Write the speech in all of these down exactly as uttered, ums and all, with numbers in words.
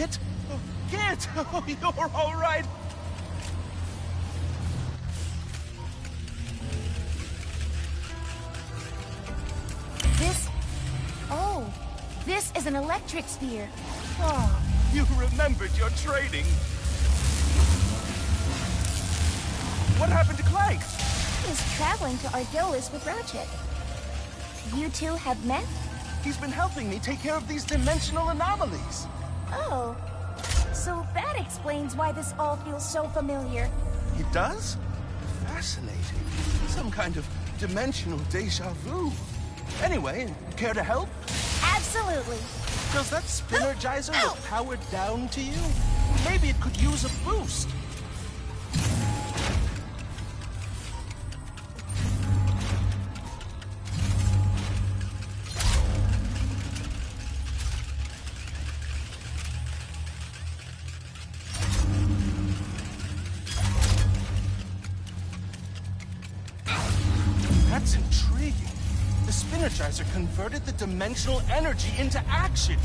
Kit? Oh, Kit! Oh, you're all right! This... Oh, this is an electric sphere. Ah, you remembered your training. What happened to Clank? He's traveling to Argolis with Ratchet. You two have met? He's been helping me take care of these dimensional anomalies. Oh, so that explains why this all feels so familiar. It does? Fascinating. Some kind of dimensional déjà vu. Anyway, care to help? Absolutely. Does that spinnergizer look powered down to you? Maybe it could use a boost. Converted the dimensional energy into action.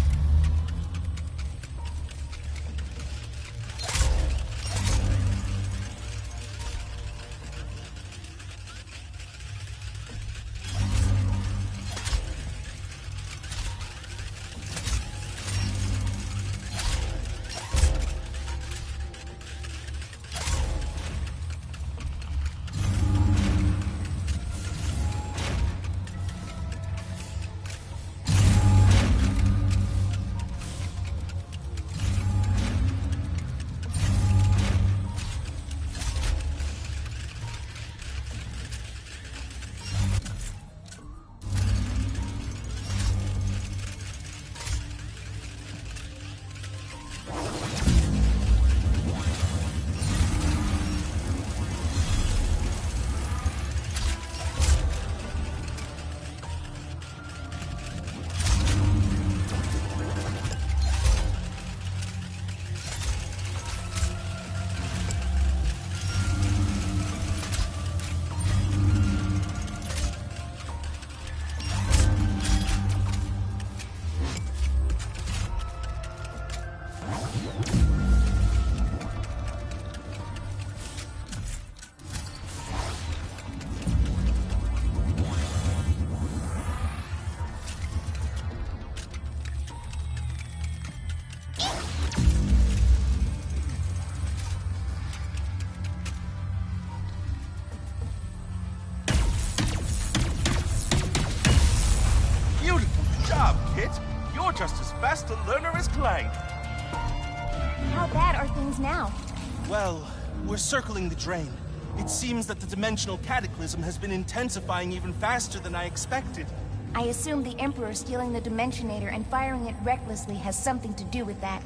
We're circling the drain. It seems that the dimensional cataclysm has been intensifying even faster than I expected. I assume the Emperor stealing the Dimensionator and firing it recklessly has something to do with that.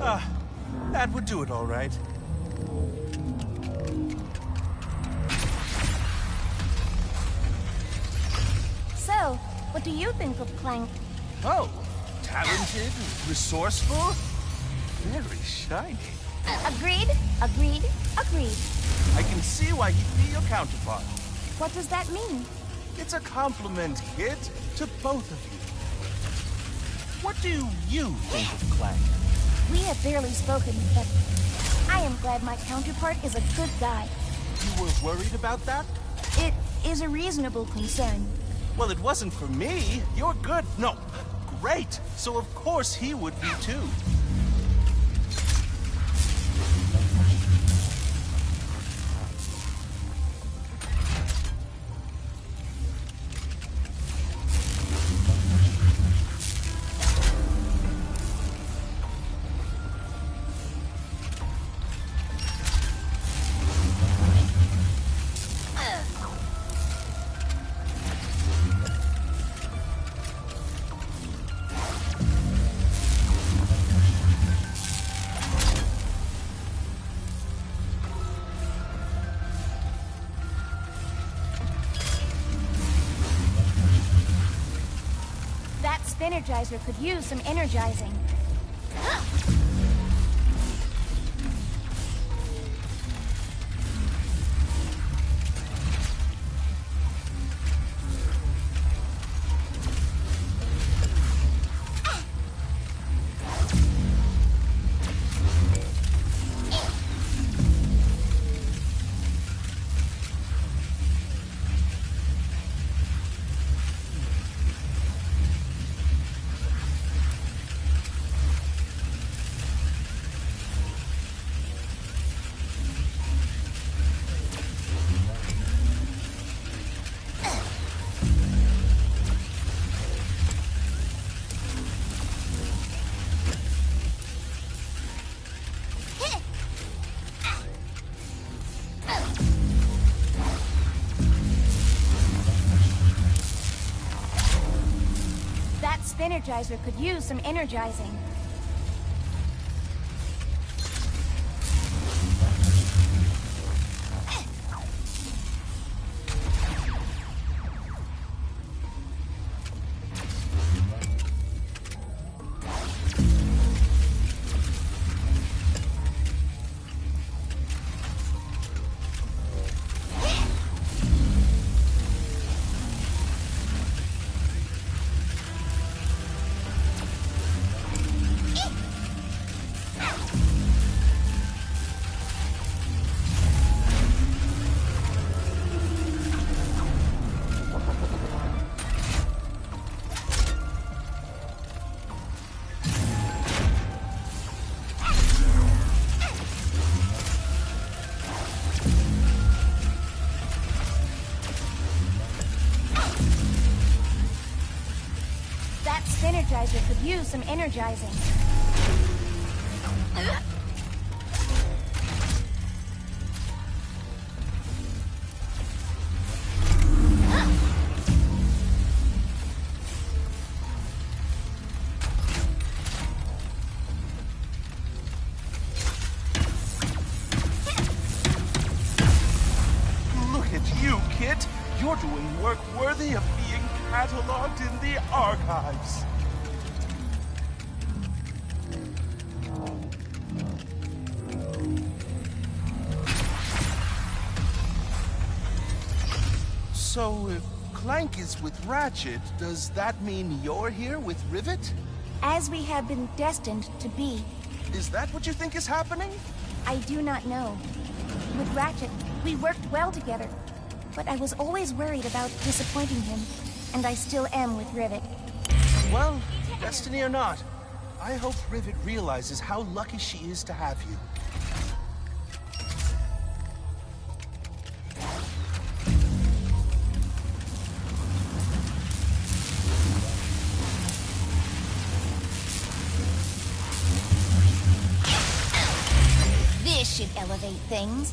Ah, that would do it all right. So, what do you think of Clank? Oh, talented, resourceful, very shiny. Agreed, agreed, agreed. I can see why he'd be your counterpart. What does that mean? It's a compliment, Kit, to both of you. What do you think of Clank? We have barely spoken, but I am glad my counterpart is a good guy. You were worried about that? It is a reasonable concern. Well, it wasn't for me. You're good. No, great. So of course he would be too. Energizer could use some energizing. Energizer could use some energizing. Synergizer could use some energizing. Look at you, Kit. You're doing work worthy of being cataloged in the archives. So, if Clank is with Ratchet, does that mean you're here with Rivet? As we have been destined to be. Is that what you think is happening? I do not know. With Ratchet, we worked well together, but I was always worried about disappointing him, and I still am with Rivet. Well, destiny or not, I hope Rivet realizes how lucky she is to have you. Elevate things.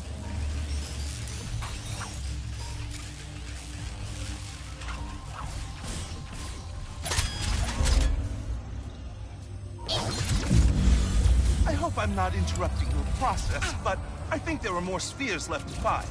I hope I'm not interrupting your process, but I think there are more spheres left to find.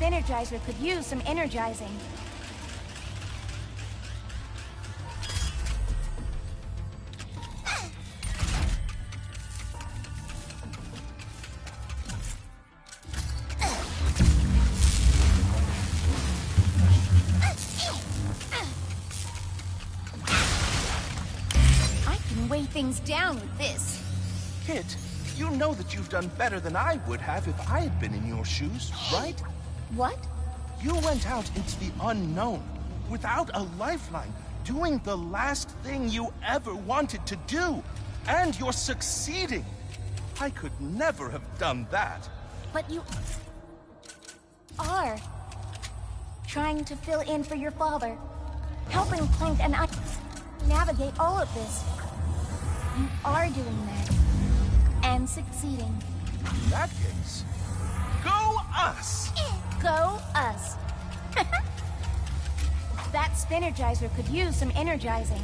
Energizer could use some energizing. I can weigh things down with this. Kit, you know that you've done better than I would have if I had been in your shoes, right? What? You went out into the unknown, without a lifeline, doing the last thing you ever wanted to do, and you're succeeding. I could never have done that. But you are trying to fill in for your father, helping Clank and I navigate all of this. You are doing that, and succeeding. In that case, go us! Go us. That spinnergizer could use some energizing.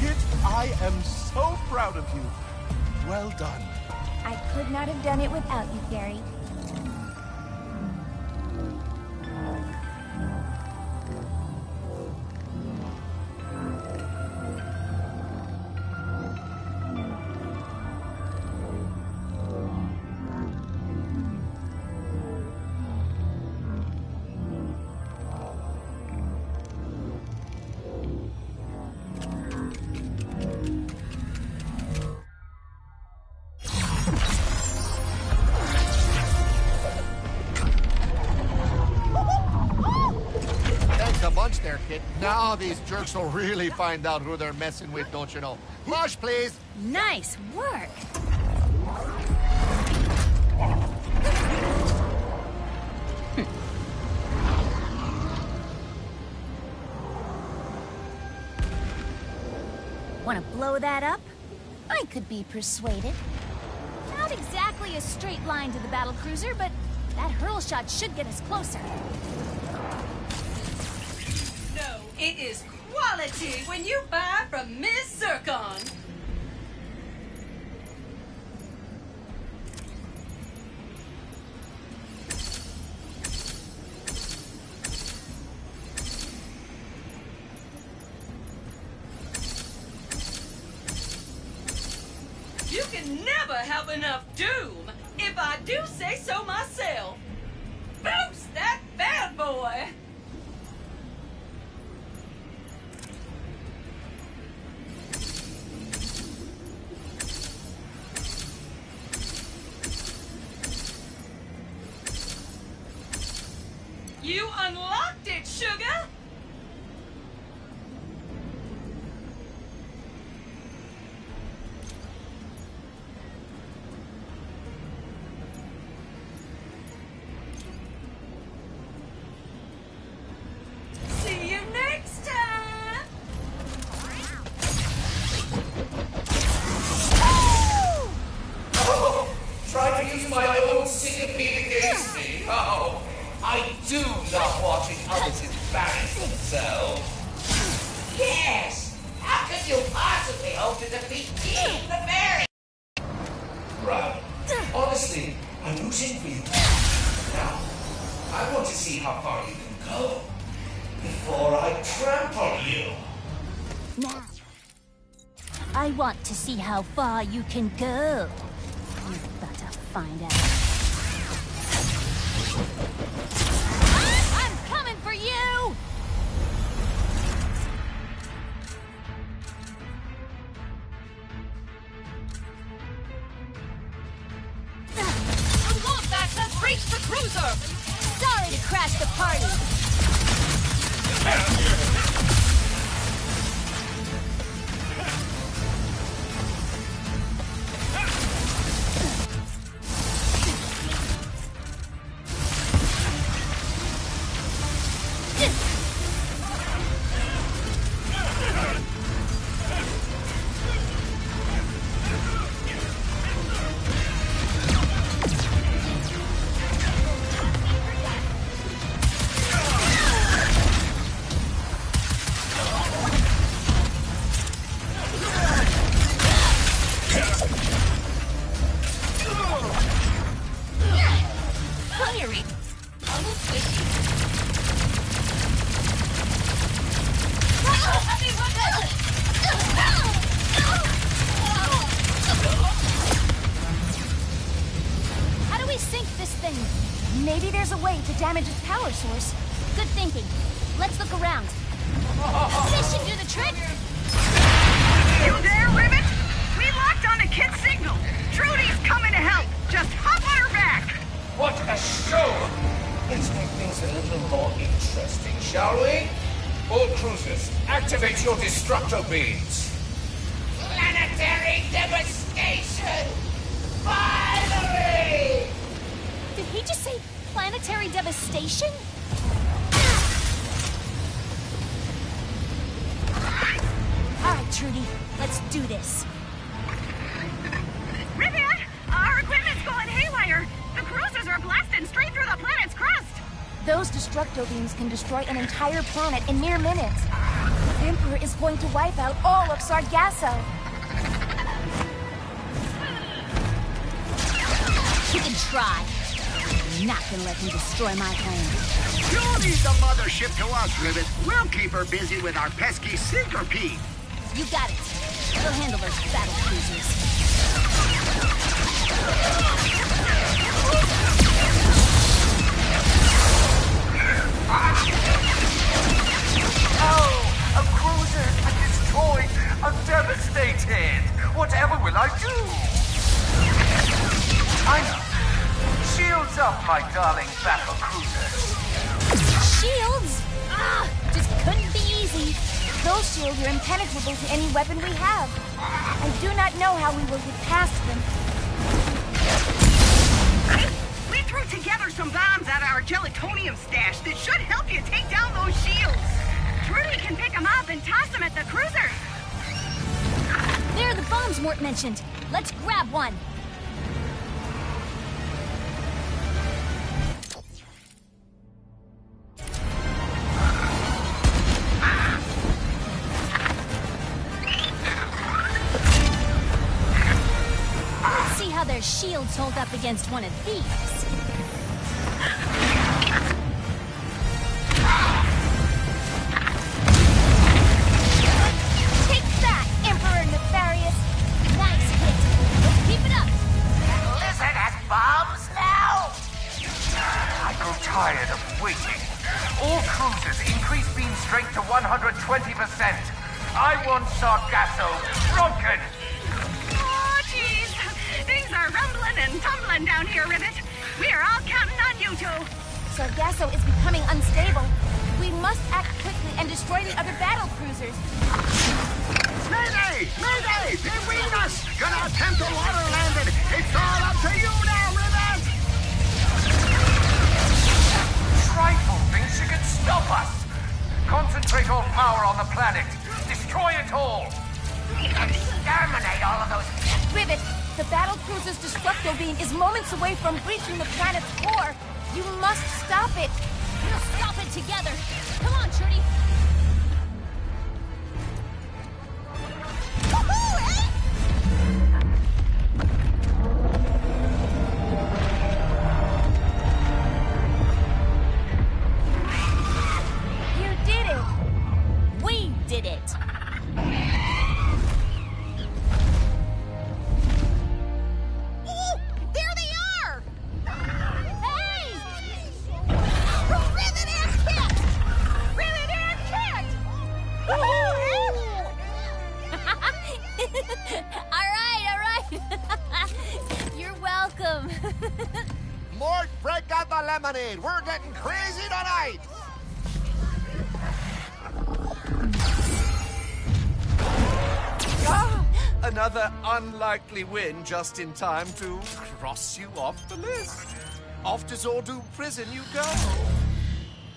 Kit, I am so proud of you. Well done. I could not have done it without you, Gary. Now these jerks will really find out who they're messing with, don't you know? Marsh, please! Nice work! Wanna blow that up? I could be persuaded. Not exactly a straight line to the battlecruiser, but that hurl shot should get us closer. No, it is quality when you buy from Miss Zircon. Have enough doom, if I do say so myself. Boost that bad boy! You unlocked it, sugar! See how far you can go. You've got to find out. I'm coming for you! The Lombaxes have breached the cruiser! Sorry to crash the party! Source. Good thinking. Let's look around. This should do the trick. You there, Rivet? We locked on a Kit signal. Trudy's coming to help. Just hop on her back. What a show! Let's make things a little more interesting, shall we? All cruisers, activate your Destructo-beams. Planetary devastation! Finally! Did he just say... planetary devastation? All right, Trudy, let's do this. Rivet, our equipment's going haywire. The cruisers are blasting straight through the planet's crust. Those Destructo-beams can destroy an entire planet in mere minutes. The Emperor is going to wipe out all of Sargasso. You can try. Not gonna let you destroy my plane. You'll leave the mothership to us, Rivet. We'll keep her busy with our pesky syncopy. You got it. We'll handle those battle cruisers. Oh, a cruiser! I'm destroyed! I'm devastated! Whatever will I do? I know. Shields up, my darling battle cruisers. Shields? Ah, just couldn't be easy. Those shields are impenetrable to any weapon we have. I do not know how we will get past them. We threw together some bombs out of our gelatinium stash that should help you take down those shields. Trudy can pick them up and toss them at the cruiser. There are the bombs Mort mentioned. Let's grab one. Shields hold up against one of these. Take that, Emperor Nefarious. Nice hit. Let's keep it up. That lizard has bombs now. I grow tired of waiting. All cruisers increase beam strength to one hundred twenty percent. I want Sargasso broken. Rumbling and tumbling down here, Rivet. We are all counting on you two. Sargasso is becoming unstable. We must act quickly and destroy the other battle cruisers. Mayday! Mayday! They weave us! Gonna attempt a water landing! It's all up to you now, Rivet! Trifle thinks she can stop us! Concentrate all power on the planet! Destroy it all! Exterminate all of those... Rivet! The battle cruiser's Destructo-beam is moments away from breaching the planet's core. You must stop it. We'll stop it together. Come on, Trudy. Woohoo, eh? You did it. We did it. We're getting crazy tonight! Ah, another unlikely win just in time to cross you off the list. Off to Zordu prison you go.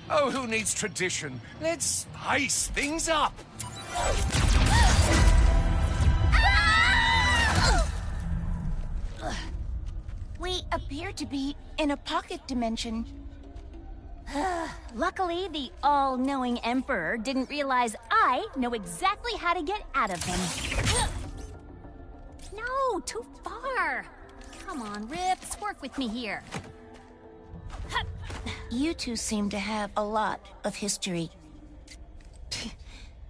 Oh, who needs tradition? Let's spice things up. We appear to be in a pocket dimension. Luckily, the all-knowing Emperor didn't realize I know exactly how to get out of him. No, too far. Come on, Rips, work with me here. You two seem to have a lot of history.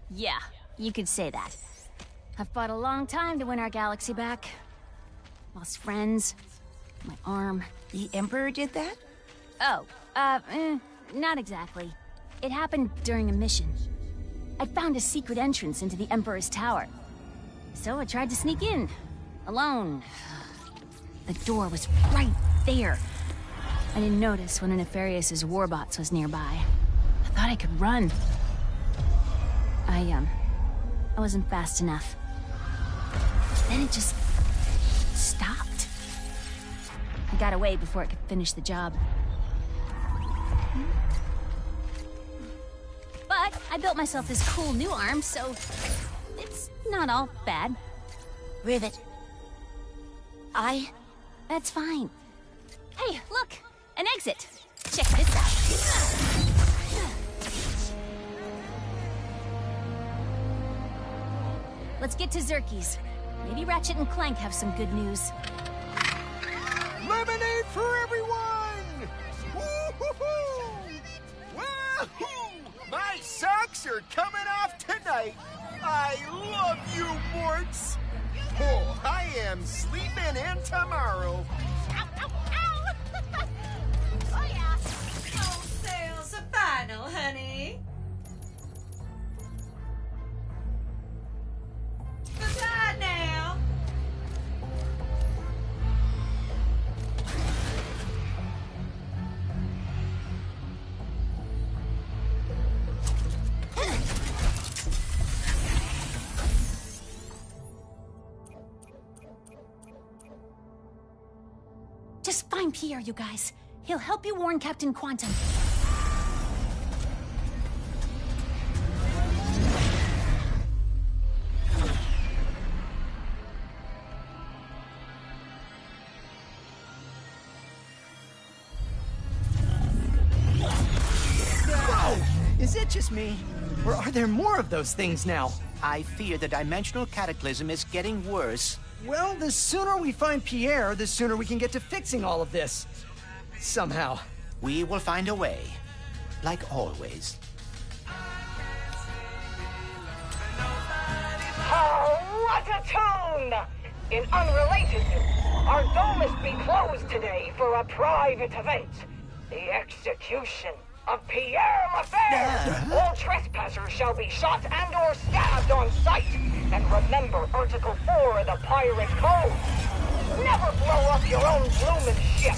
Yeah, you could say that. I've fought a long time to win our galaxy back. Lost friends. My arm. The Emperor did that? Oh, uh, eh, not exactly. It happened during a mission. I found a secret entrance into the Emperor's tower. So I tried to sneak in. Alone. The door was right there. I didn't notice when a Nefarious's warbots was nearby. I thought I could run. I, um, I wasn't fast enough. Then it just stopped. I got away before it could finish the job. But I built myself this cool new arm, so it's not all bad. Rivet. I... That's fine. Hey, look! An exit! Check this out. Let's get to Zirky's. Maybe Ratchet and Clank have some good news. Lemonade for everyone! Woo-hoo-hoo! Woo-hoo! My socks are coming off tonight! I love you, Morts! Oh, I am sleeping in tomorrow! Ow, ow, ow! Oh, yeah! All sales are final, honey! Goodbye now! Just find Pierre, you guys. He'll help you warn Captain Quantum. Just me, or are there more of those things now? I fear the dimensional cataclysm is getting worse. Well, the sooner we find Pierre, the sooner we can get to fixing all of this. Somehow. We will find a way. Like always. Oh, what a tune! In unrelated news, Argolis be closed today for a private event. The execution of Pierre Mafer! All trespassers shall be shot and or stabbed on sight. And remember Article four of the Pirate Code. Never blow up your own bloomin' ship.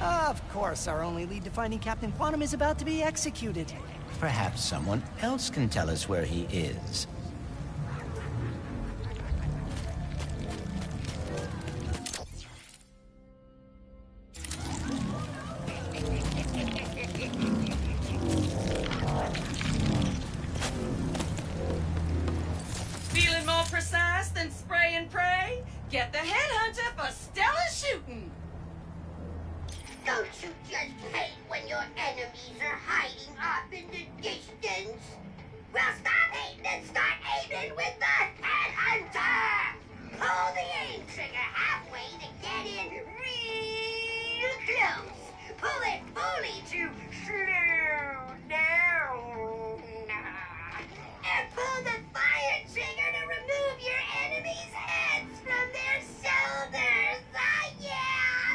Of course, our only lead to finding Captain Quantum is about to be executed. Perhaps someone else can tell us where he is. Get the headhunter for stellar shooting! Don't you just hate when your enemies are hiding off in the distance? Well, stop hating and start aiming with the headhunter! Pull the aim trigger halfway to get in real close. Pull it fully to slow down. And pull the fire trigger to remove your enemy's heads from their shoulders! Ah, yeah!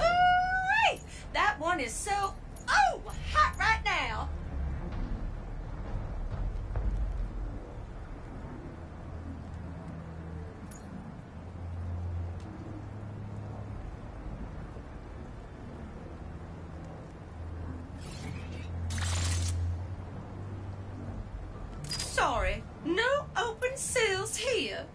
Ooh-wee! That one is so, oh, hot right now! No open seals here.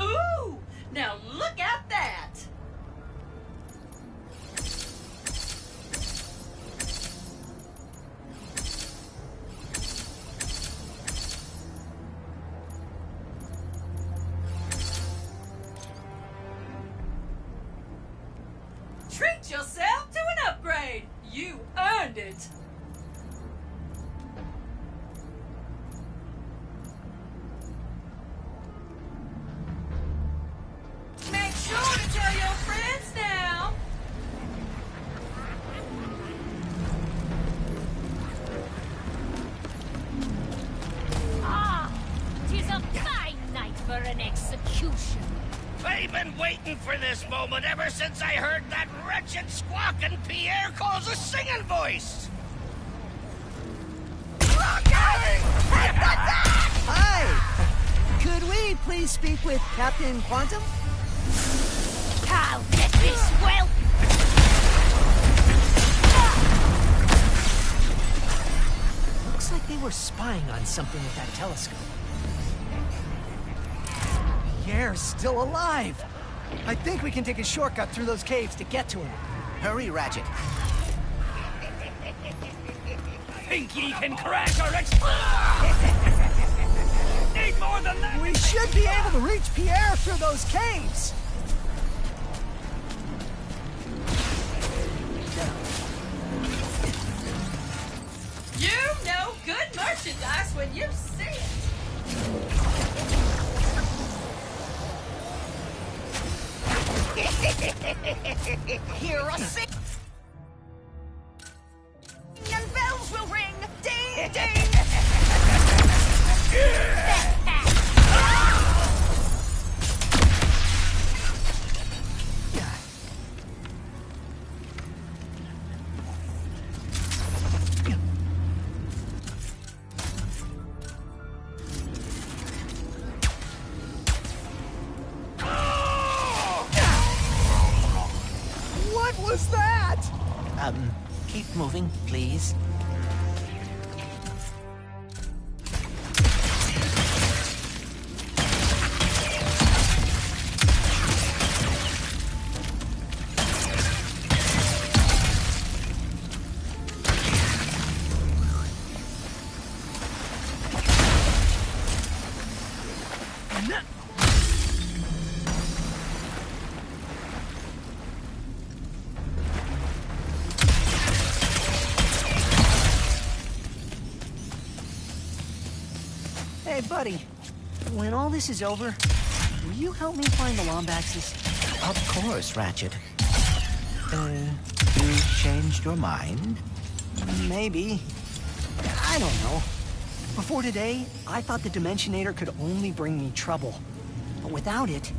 Ooh, now look at that. Treat yourself to an upgrade! You earned it! Make sure to tell your friends now! Ah, tis a fine night for an execution. I've been waiting for this moment ever since I heard that wretched squawking Pierre calls a singing voice! Hi! Could we please speak with Captain Quantum? I'll get this well! Looks like they were spying on something with that telescope. Pierre's still alive! I think we can take a shortcut through those caves to get to him. Hurry, Ratchet. Think ye can crash or explode? Need more than that! We should be able to reach Pierre through those caves! You know good merchandise when you see it! Here I sing, and bells will ring, ding, ding. mountain. Keep moving, please. When all this is over, will you help me find the Lombaxes? Of course, Ratchet. Uh, you changed your mind? Maybe. I don't know. Before today, I thought the Dimensionator could only bring me trouble. But without it,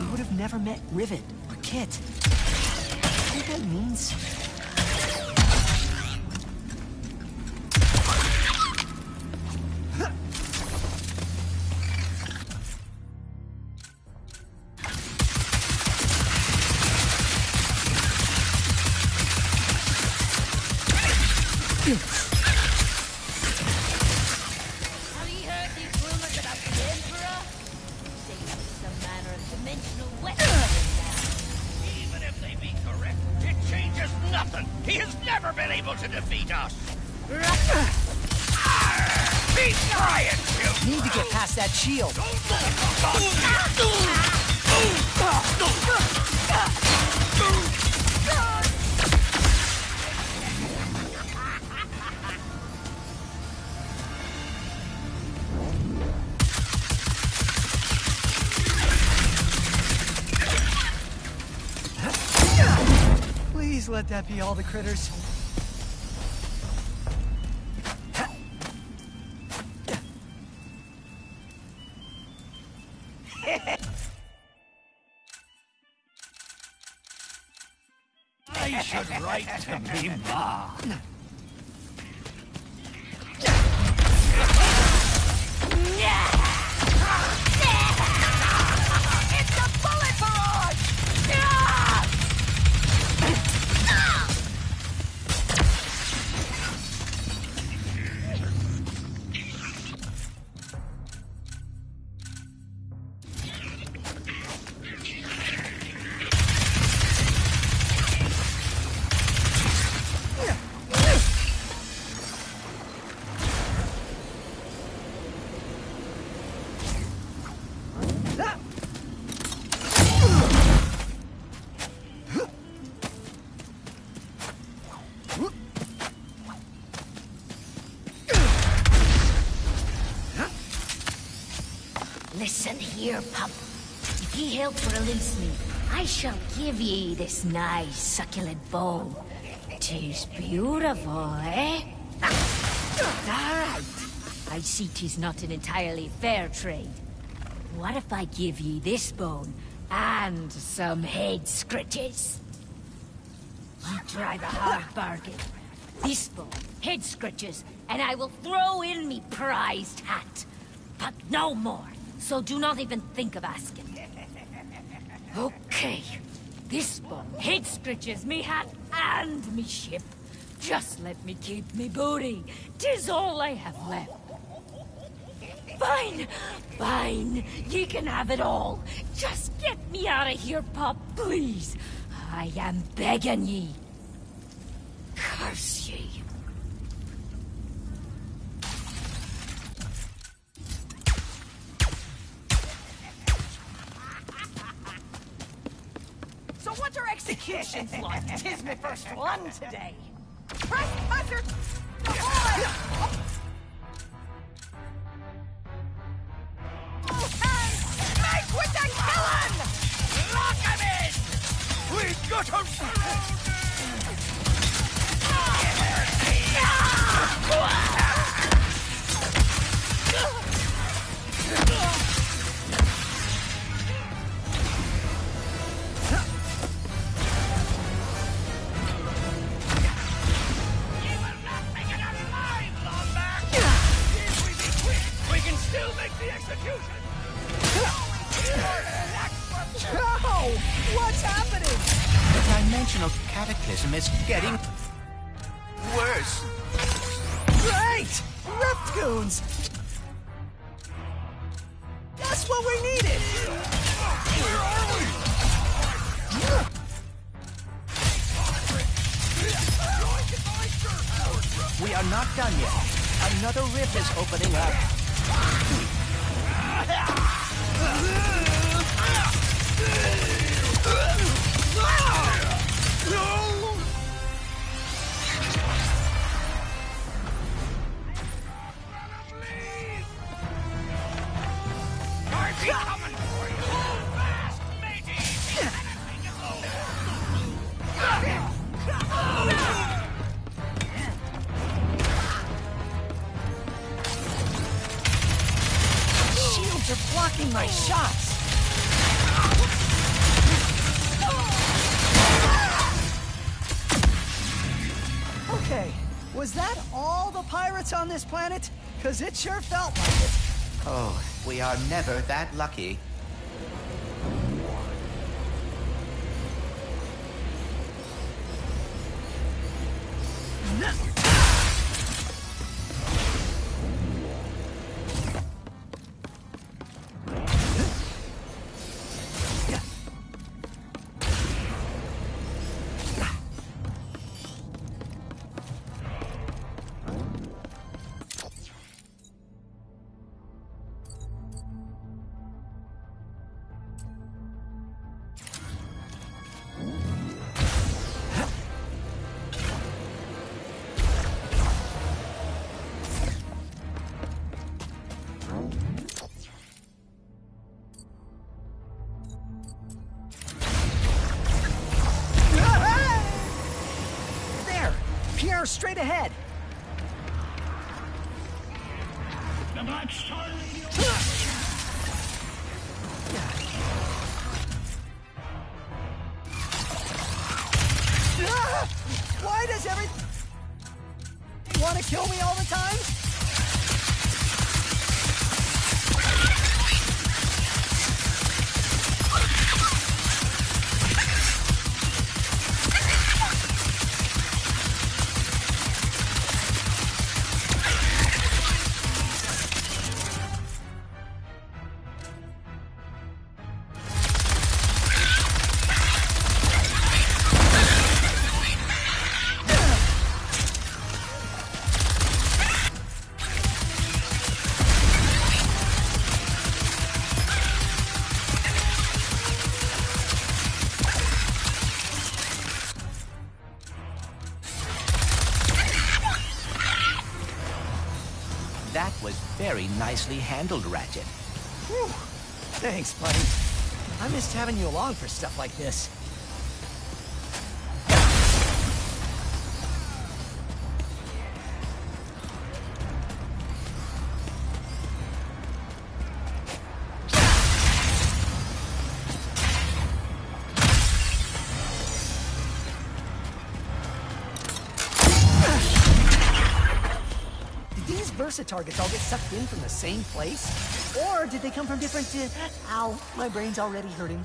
we would have never met Rivet or Kit. You know what that means? Let that be all the critters. I should write to me, Ma. Listen here, pup. If ye help release me, I shall give ye this nice, succulent bowl. Tis beautiful, eh? All right. I see tis not an entirely fair trade. What if I give ye this bone and some head scritches? You try the hard bargain. This bone, head scritches, and I will throw in me prized hat. But no more. So do not even think of asking. Okay. This bone, head scritches, me hat, and me ship. Just let me keep me booty. Tis all I have left. Fine. Fine. Ye can have it all. Just get me out of here, pup, please. I am begging ye. Curse ye. Execution's like, 'tis my first one today. Press buzzer! Ahoy! And make with the killing! Lock him in! We got him surrounded! What's happening? The dimensional cataclysm is getting... Marsh! Great! Reptoons! That's what we needed! Where are we? We are not done yet. Another rift is opening up. I'm coming for you. Hold fast, matey. You're blocking my shots! Okay, was that all the pirates on this planet? Cause it sure felt like it. Oh, we are never that lucky. Straight ahead. The Black Star Radio. Why does every you want to kill me all the time? Very nicely handled, Ratchet. Whew. Thanks, buddy. I missed having you along for stuff like this. Targets all get sucked in from the same place? Or did they come from different... Uh, ow, my brain's already hurting.